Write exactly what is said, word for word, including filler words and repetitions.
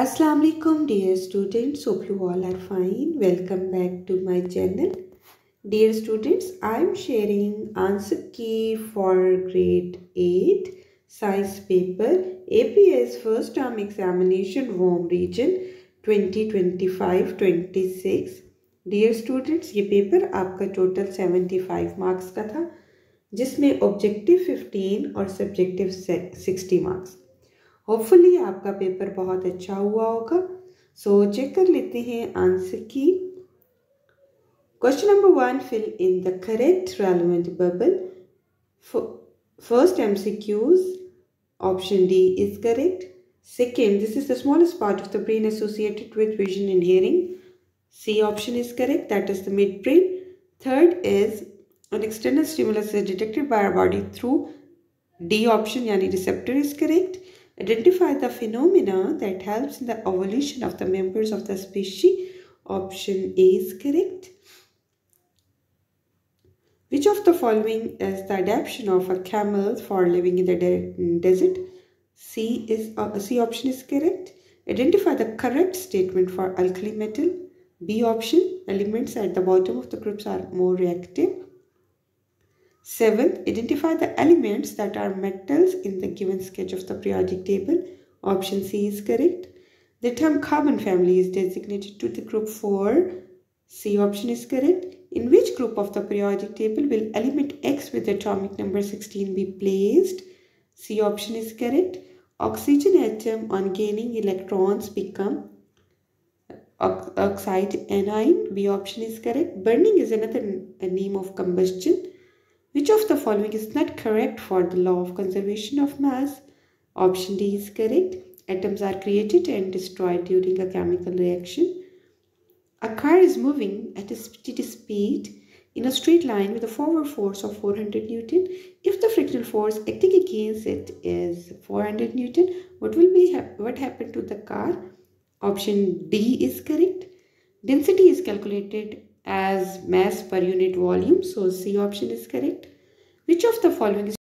Assalamu alaikum dear students, hope you all are fine. Welcome back to my channel. Dear students, I am sharing answer key for grade eight science paper A P S first term examination warm region twenty twenty-five twenty-six. Dear students, ये paper आपका total seventy-five marks का था, जिसमें objective fifteen और subjective sixty marks. Hopefully आपका paper बहुत अच्छा हुआ होगा. सो so, चेक कर लेते हैं आंसर की. Question number one, fill in the correct relevant bubble. First MCQs, option D is correct. Second, this is the smallest part of the brain associated with vision and hearing. C option is correct, that is the mid brain. Third is an external stimulus is detected by our body through. D option यानी receptor is correct. Identify the phenomena that helps in the evolution of the members of the species. Option A is correct. Which of the following is the adaptation of a camel for living in the de desert? C is uh, C option is correct. Identify the correct statement for alkali metal. B option, elements at the bottom of the groups are more reactive. Seventh, identify the elements that are metals in the given sketch of the periodic table. Option C is correct. The term carbon family is designated to the group four. C option is correct. In which group of the periodic table will element X with atomic number sixteen be placed? C option is correct. Oxygen atom on gaining electrons become oxide anion. B option is correct. Burning is another name of combustion. Which of the following is not correct for the law of conservation of mass? Option D is correct. Atoms are created and destroyed during a chemical reaction. A car is moving at a steady speed in a straight line with a forward force of four hundred newton. If the frictional force acting against it is four hundred newton, what will be hap what happened to the car? Option D is correct. Density is calculated as mass per unit volume, so C option is correct. Which of the following is